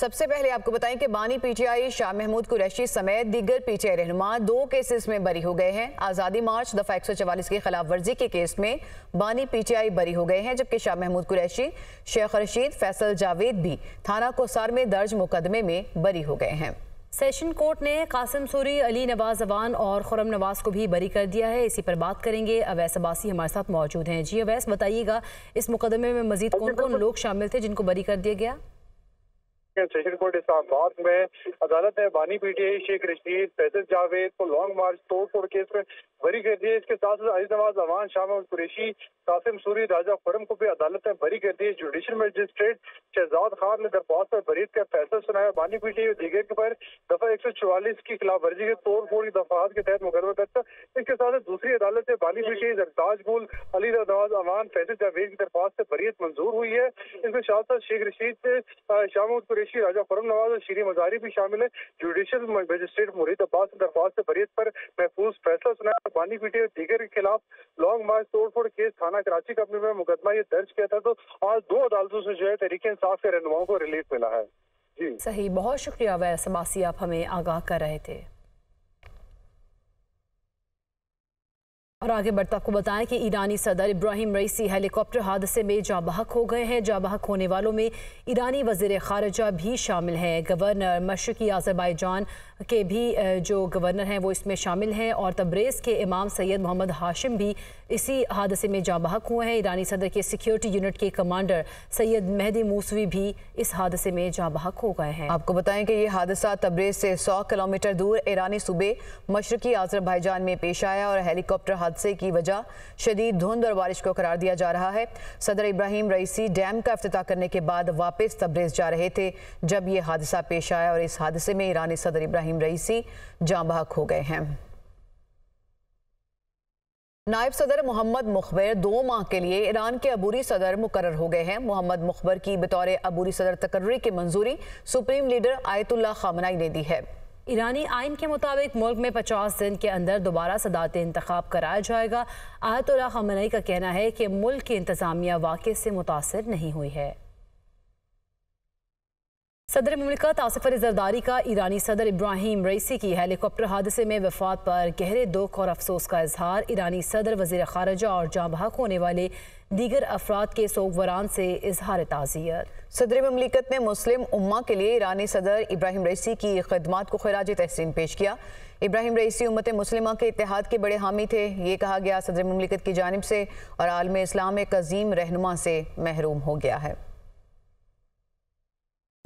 सबसे पहले आपको बताएं कि बानी पीटीआई शाह महमूद कुरैशी समेत दीगर पीटीआई रहनुमा 2 केसेस में बरी हो गए हैं। आज़ादी मार्च दफ़ा 144 की खिलाफ वर्जी के केस में बानी पीटीआई बरी हो गए हैं, जबकि शाह महमूद कुरैशी, शेख रशीद, फैसल जावेद भी थाना कोसार में दर्ज मुकदमे में बरी हो गए हैं। सेशन कोर्ट ने कासिम सूरी, अली नवाज अवान और खुरम नवाज को भी बरी कर दिया है। इसी पर बात करेंगे। अवैश अबासी हमारे साथ मौजूद हैं। जी अवैश, बताइएगा इस मुकदमे में मजीद कौन कौन लोग शामिल थे जिनको बरी कर दिया गया? सेशन कोर्ट इस्लामाबाद में अदालत ने बानी पीटीआई, शेख रशीद, फैसल जावेद को लॉन्ग मार्च तोड़ फोड़ केस में बरी कर दिया। इसके साथ अली नवाज अवान, शाह महमूद कुरैशी, कासिम सूरी, राजा खुरम को भी अदालत ने बरी कर दिया। जुडिशल मजिस्ट्रेट शहजाद खान ने दरख्वास्त पर बरी का फैसला सुनाया। बानी पीटीआई और दीगर के पर दफा 144 की खिलाफ वर्जी के तोड़ फोड़ की दफात के तहत मुकदमा दर्ज। इसके साथ दूसरी अदालत ने बानी पीटीआई जगदाजगुल, अली नवाज अवान, फैसल जावेद की दरख्वास्त से बरीत मंजूर हुई है। इसके साथ साथ शेख रशीद से शाह महमूद कुरैशी, राजा खुरम नवाज और शीरी मजारी भी शामिल है। जुडिशल मजिस्ट्रेट मुराद अली शाह से बरीत पर महफूज फैसला सुनाया। बानी पीटीआई और दीगर के खिलाफ लॉन्ग मार्च तोड़फोड़ केस थाना कराची कंपनी में मुकदमा ये दर्ज किया था। तो आज 2 अदालतों से जो है तहरीक इंसाफ के रहनुमाओं को रिलीफ मिला है। जी सही, बहुत शुक्रिया अवैश अबासी, आप हमें आगाह कर रहे थे। और आगे बढ़ते आपको बताएं कि ईरानी सदर इब्राहिम रईसी हेलीकॉप्टर हादसे में जाँ बहक हो गए हैं। जाँ बहक होने वालों में ईरानी वज़ीर ख़ारिजा भी शामिल हैं। गवर्नर मशरक़ी आज़रबाईजान के भी जो गवर्नर हैं वो इसमें शामिल हैं और तबरेज़ के इमाम सैयद मोहम्मद हाशिम भी इसी हादसे में जाँ बहक हुए हैं। ईरानी सदर के सिक्योरिटी यूनिट के कमांडर सैयद मेहदी मूसवी भी इस हादसे में जाँ बहक हो गए हैं। आपको बताएं कि ये हादसा तबरेज़ से 100 किलोमीटर दूर ईरानी सूबे मशरक़ी आज़रबाईजान में पेश आया और हेलीकॉप्टर हादसे की वजह शदीद धुंध और बारिश को करार दिया जा रहा है। सदर इब्राहिम रईसी डैम का इफ्तिताह करने के बाद वापस तबरेज़ जा रहे थे जब ये हादसा पेश आया और इस हादसे में ईरानी सदर इब्राहिम रईसी जाँ बहक हो गए हैं। नायब सदर मोहम्मद मुखबर 2 माह के लिए ईरान के अबूरी सदर मुकर्रर हो गए हैं। मोहम्मद मुखबर की बतौर अबूरी सदर तकर्री की मंजूरी सुप्रीम लीडर आयतुल्ला खामनेई ने दी है। ईरानी आइन के मुताबिक मुल्क में 50 दिन के अंदर दोबारा सदारती इंतखाब कराया जाएगा। आयतुल्ला खामनेई का कहना है कि मुल्क की इंतजामिया वाक़े से मुतासर नहीं हुई है। सदर मुमलिकत आसिफ़ ज़रदारी का ईरानी सदर इब्राहिम रईसी की हेलीकॉप्टर हादसे में वफात पर गहरे दुख और अफसोस का इजहार। ईरानी सदर, वज़ीर ख़ारिजा और जाँ बहक होने वाले दीगर अफराद के सोगवरान से इजहार ताज़ियत। सदर ममलिकत ने मुस्लिम उम्मा के लिए ईरानी सदर इब्राहिम रईसी की खदमात को खराज तहसीन पेश किया। इब्राहिम रईसी उम्मत मुस्लिमा के इत्तेहाद के बड़े हामी थे, ये कहा गया। सदर ममलिकत की जानिब से और आलम इस्लाम एक अजीम रहनुमा से महरूम हो गया है।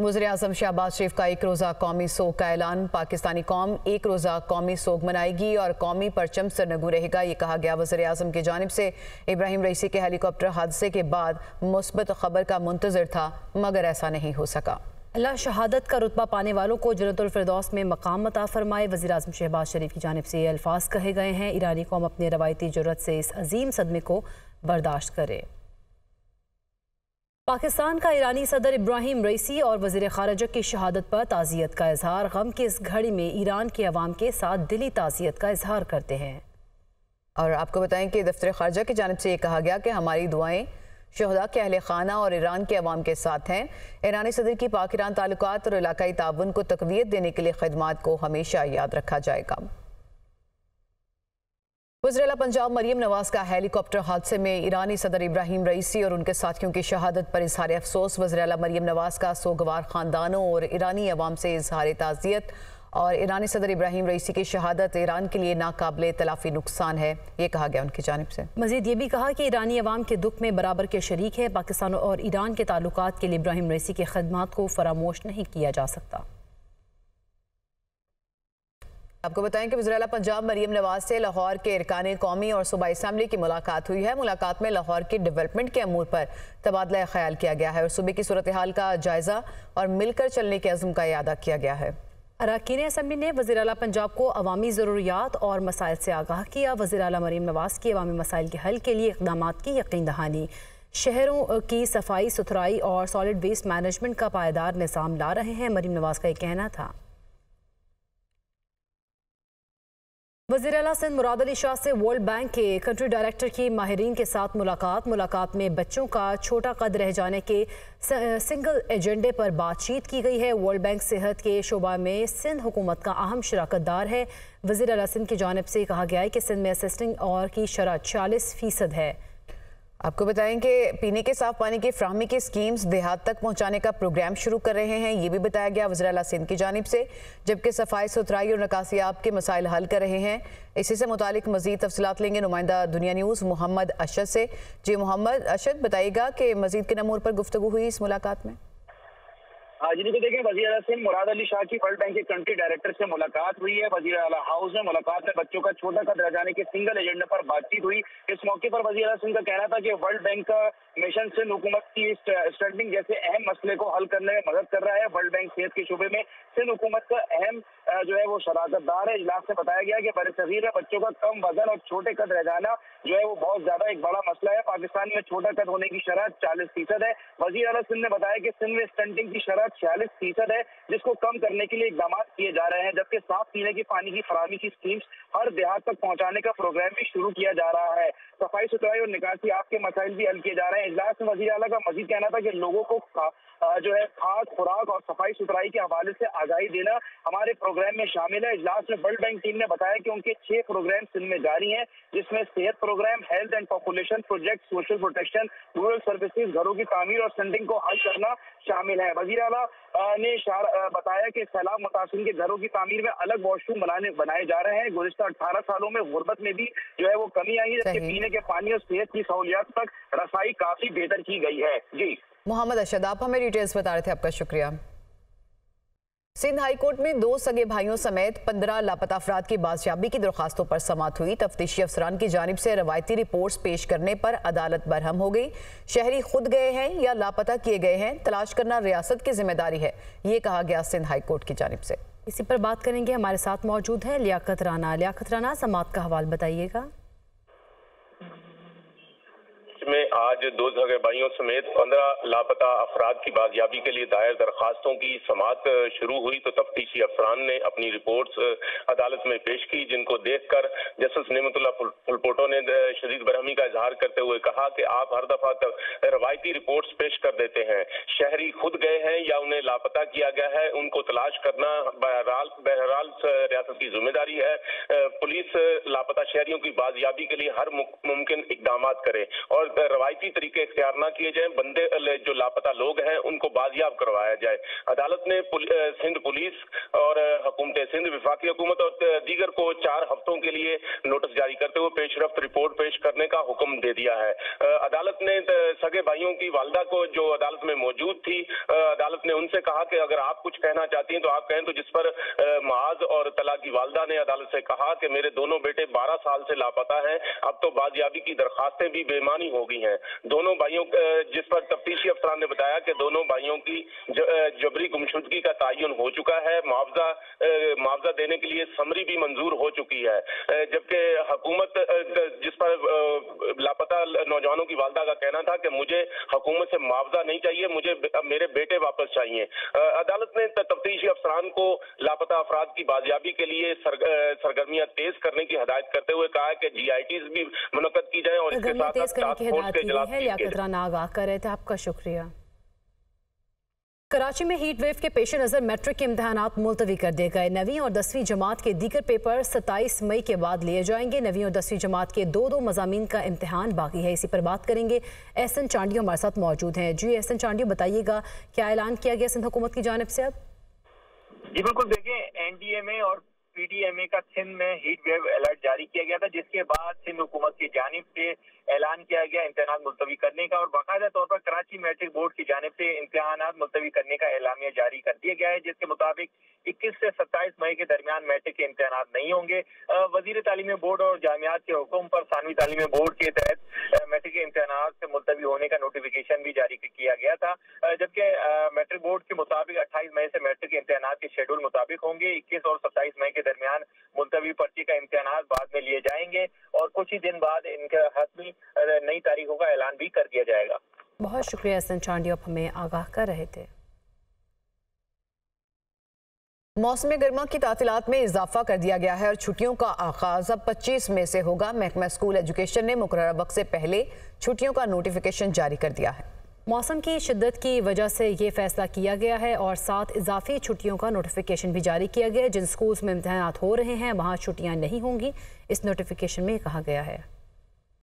वज़ीर आज़म शहबाज शरीफ का 1 रोज़ा कौमी सोग का ऐलान। पाकिस्तानी कौम 1 रोज़ा कौमी सोग मनाएगी और कौमी परचम सरनगू रहेगा, ये कहा गया। वज़ीर आज़म की जानिब से इब्राहिम रईसी के हेलीकॉप्टर हादसे के बाद मुस्बत खबर का मुंतज़र था मगर ऐसा नहीं हो सका। अल्लाह शहादत का रुतबा पाने वालों को जन्नतुल फिरदौस में मकाम अता फरमाए, वज़ीर आज़म शहबाज शरीफ की जानिब से ये अल्फाज कहे गए हैं। ईरानी कौम अपने रवायती जुर्रत से इस अजीम सदमे को बर्दाश्त करे। पाकिस्तान का ईरानी सदर इब्राहिम रईसी और वज़ीर ख़ारिजा की शहादत पर ताज़ियत का इजहार। गम की इस घड़ी में ईरान के अवाम के साथ दिली ताज़ियत का इजहार करते हैं। और आपको बताएं कि दफ्तर ख़ारिजा की जानिब से ये कहा गया कि हमारी दुआएं शहदा के अहले खाना और ईरान के अवाम के साथ हैं। ईरानी सदर की पाक ईरान ताल्लुकात और इलाकाई ताउन को तक़वीत देने के लिए खदमात को हमेशा याद रखा जाएगा। वज़ीर-ए-आला पंजाब मरियम नवाज़ का हेलीकॉप्टर हादसे में ईरानी सदर इब्राहिम रईसी और उनके साथियों की शहादत पर इजहार अफसोस। वज़ीर-ए-आला मरियम नवाज़ का सोगवार ख़ानदानों और ईरानी अवाम से इजहार ताज़ियत। और ईरानी सदर इब्राहिम रईसी की शहादत ईरान के लिए नाकाबिले तलाफी नुकसान है, ये कहा गया उनकी जानिब से। मज़ीद ये भी कहा कि ईरानी अवाम के दुख में बराबर के शरीक है। पाकिस्तान और ईरान के ताल्लुकात के लिए इब्राहिम रईसी की खदमात को फरामोश नहीं किया जा सकता। आपको बताएं कि वज़ीर-ए-आला पंजाब मरियम नवाज़ से लाहौर के इरकान कौमी और सूबाई असम्बली की मुलाकात हुई है। मुलाकात में लाहौर की डेवलपमेंट के अमूर पर तबादला ख्याल किया गया है और सूबे की सूरत हाल का जायज़ा और मिलकर चलने के अज़्म का इरादा किया गया है। अरकान असम्बली ने वज़ीर-ए-आला पंजाब को अवामी ज़रूरियात और मसाइल से आगाह किया। वज़ीर-ए-आला मरियम नवाज़ की अवामी मसाइल के हल के लिए इक़दाम की यकीन दहानी। शहरों की सफाई सुथराई और सॉलिड वेस्ट मैनेजमेंट का पायदार निज़ाम ला रहे हैं, मरियम नवाज़ का ये कहना था। वज़ीर आला सिंध मुराद अली शाह से वर्ल्ड बैंक के कंट्री डायरेक्टर की माहिरीन के साथ मुलाकात में बच्चों का छोटा कद रह जाने के सिंगल एजेंडे पर बातचीत की गई है। वर्ल्ड बैंक सेहत के शोबा में सिंध हुकूमत का अहम शराकतदार है। वज़ीर आला सिंध की जानब से कहा गया है कि सिंध में असिस्टिंग और की शरह 40% है। आपको बताएं कि पीने के साफ पानी की फ्राहमी की स्कीम्स देहात तक पहुंचाने का प्रोग्राम शुरू कर रहे हैं, ये भी बताया गया वज़ीर आला सिंध की जानिब से। जबकि सफाई सुथराई और निकासियाब के मसाइल हल कर रहे हैं। इसी से मुतालिक मज़ीद तफसीलात लेंगे नुमाइंदा दुनिया न्यूज़ मोहम्मद अशद से। जी मोहम्मद अशद, बताइएगा कि मज़ीद किन अमूर पर गुफ्तगू हुई इस मुलाकात में? जिनको देखें वज़ीर आला सिंध मुराद अली शाह की वर्ल्ड बैंक के कंट्री डायरेक्टर से मुलाकात हुई है। वज़ीर आला हाउस में मुलाकात में बच्चों का छोटा कद रह जाने के सिंगल एजेंडा पर बातचीत हुई। इस मौके पर वज़ीर आला सिंध का कहना था कि वर्ल्ड बैंक का मिशन सिंध हुकूमत की स्टंटिंग जैसे अहम मसले को हल करने में मदद कर रहा है। वर्ल्ड बैंक सेहत के शोबे में सिंध हुकूमत का अहम जो है वो शराकतदार है। इजलास में बताया गया कि बड़े सगीर में बच्चों का कम वजन और छोटे कद रह जाना जो है वो बहुत ज्यादा एक बड़ा मसला है। पाकिस्तान में छोटा कद होने की शरह 40% है। वज़ीर आला सिंध ने बताया कि सिंध में स्टंटिंग की शरह 46% है, जिसको कम करने के लिए इकदाम किए जा रहे हैं। जबकि साफ पीने के पानी की फराहमी की स्कीम्स हर देहात तक पहुँचाने का प्रोग्राम भी शुरू किया जा रहा है। सफाई सुथराई और निकासी आपके मसाइल भी हल किए जा रहे हैं। इजलास में वज़ीर आला का मजीद कहना था कि लोगों को जो है खाद खुराक और सफाई सुथराई के हवाले से आगाही देना हमारे प्रोग्राम में शामिल है। इजलास में वर्ल्ड बैंक टीम ने बताया कि उनके 6 प्रोग्राम सिंध में जारी हैं, जिसमें सेहत programme, health and population project, social protection, rural services, घरों की तामीर और सेंडिंग को हल करना शामिल है। वज़ीर आला ने बताया कि सैलाब मुतासिन के घरों की तामीर में अलग वॉशरूम बनाए जा रहे हैं। गुज़िश्ता 18 सालों में गुर्बत में भी जो है वो कमी आई है, जबकि पीने के पानी और सेहत की सहूलियात तक रसाई काफी बेहतर की गई है। जी मोहम्मद अशद, आप हमें डिटेल्स बता रहे थे, आपका शुक्रिया। सिंध हाई कोर्ट में 2 सगे भाइयों समेत 15 लापता अफराद की बाजियाबी की दरख्वास्तों पर समात हुई। तफ्तीशी अफसरान की जानिब से रवायती रिपोर्ट्स पेश करने पर अदालत बरहम हो गई। शहरी खुद गए हैं या लापता किए गए हैं, तलाश करना रियासत की जिम्मेदारी है, ये कहा गया सिंध हाई कोर्ट की जानिब से। इसी पर बात करेंगे, हमारे साथ मौजूद है लियाकत राना। लियाकत राना, समात का हवाल बताइएगा। में आज 2 सगे भाइयों समेत 15 लापता अफराद की बाजियाबी के लिए दायर दरखास्तों की समात शुरू हुई तो तफ्तीशी अफसरान ने अपनी रिपोर्ट्स अदालत में पेश की, जिनको देखकर जस्टिस नेमतुल्ला फुलपोटो ने शदीद बरहमी का इजहार करते हुए कहा कि आप हर दफा तक रवायती रिपोर्ट्स पेश कर देते हैं। शहरी खुद गए हैं या उन्हें लापता किया गया है, उनको तलाश करना बहरहाल रियासत की जिम्मेदारी है। पुलिस लापता शहरियों की बाजियाबी के लिए हर मुमकिन इकदाम करे और रवायती तरीके इख्तियार ना किए जाए। बंदे जो लापता लोग हैं उनको बाजियाब करवाया जाए। अदालत ने सिंध पुलिस और हुकूमत सिंध, वफाकी हुकूमत और दीगर को 4 हफ्तों के लिए नोटिस जारी करते हुए पेशरफ्त रिपोर्ट पेश करने का हुक्म दे दिया है। अदालत ने सगे भाइयों की वालदा को, जो अदालत में मौजूद थी, अदालत ने उनसे कहा कि अगर आप कुछ कहना चाहती हैं तो आप कहें, तो जिस पर माज और तला की वालदा ने अदालत से कहा कि मेरे दोनों बेटे 12 साल से लापता हैं, अब तो बाजियाबी की दरखास्तें भी बेमानी हो गई हैं। दोनों भाइयों, जिस पर तफ्तीशी अफसरान ने बताया कि दोनों भाइयों की जबरी गुमशुदगी का तयन हो चुका है, मुआवजा देने के लिए समरी भी मंजूर हो चुकी है। जबकि हुकूमत, जिस पर लापता नौजवानों की वालदा का कहना था कि मुझे हुकूमत से मुआवजा नहीं चाहिए, मुझे मेरे बेटे वापस चाहिए। अदालत ने तफ्तीशी अफसरान को लापता अफराद की बाजियाबी के लिए सरगर्मियां तेज करने की हदायत करते हुए कहा है कि GITs भी मुनक्कद की जाए और इसके साथ लियाकत राना आगाह कर रहे थे, आपका शुक्रिया। कराची में हीट वेव के पेश नज़र मैट्रिक के इम्तहानात मुलतवी कर दिए गए। 9वीं और 10वीं जमात के दीगर पेपर 27 मई के बाद लिए जाएंगे। 9वीं और 10वीं जमात के 2-2 मजामीन का इम्तहान बाकी है। इसी पर बात करेंगे, एसएन चांडियो हमारे साथ मौजूद हैं। जी एसएन चांडियो, बताइएगा क्या ऐलान किया गया सिंध हुकूमत की जानिब से? अब जी बिल्कुल, देखिए NDMA और PDMA का सिंध में हीट वेव अलर्ट जारी किया गया था, जिसके बाद सिंध हुकूमत की जानिब से ऐलान किया गया इम्तहान मुलतवी करने का और बाकायदा तौर पर कराची मैट्रिक बोर्ड की जानिब से इम्तहान मुलतवी करने का ऐलामिया जारी कर दिया गया है, जिसके मुताबिक 21 से 27 मई के दरमियान मैट्रिक के इम्तहान नहीं होंगे। वजीर तालीम बोर्ड और जामियात के हुक्म पर थानवी तालीम बोर्ड के तहत मैट्रिक के इम्तहान से मुलतवी होने का नोटिफिकेशन भी जारी किया गया था। जबकि मैट्रिक बोर्ड के मुताबिक 28 मई से मैट्रिक के इम्तहान के शेड्यूल मुताबिक होंगे। 21 और 27 मई के दरमियान मुलतवी पर्ची का इम्तहान बाद में लिए जाएंगे और कुछ ही दिन बाद इनका हतमी नई तारीखों का ऐलान भी कर दिया जाएगा। बहुत शुक्रिया एसएन चांडियो, आप हमें आगाह कर रहे थे। मौसम गर्मा की तातीलात में इजाफा कर दिया गया है और छुट्टियों का आगाज अब 25 मई से होगा। महकमा स्कूल एजुकेशन ने मुकर्रर वक्त से पहले छुट्टियों का नोटिफिकेशन जारी कर दिया है। मौसम की शिद्दत की वजह से ये फैसला किया गया है और साथ इजाफी छुट्टियों का नोटिफिकेशन भी जारी किया गया है। जिन स्कूल्स में इम्तहान हो रहे हैं वहाँ छुट्टियाँ नहीं होंगी, इस नोटिफिकेशन में कहा गया है।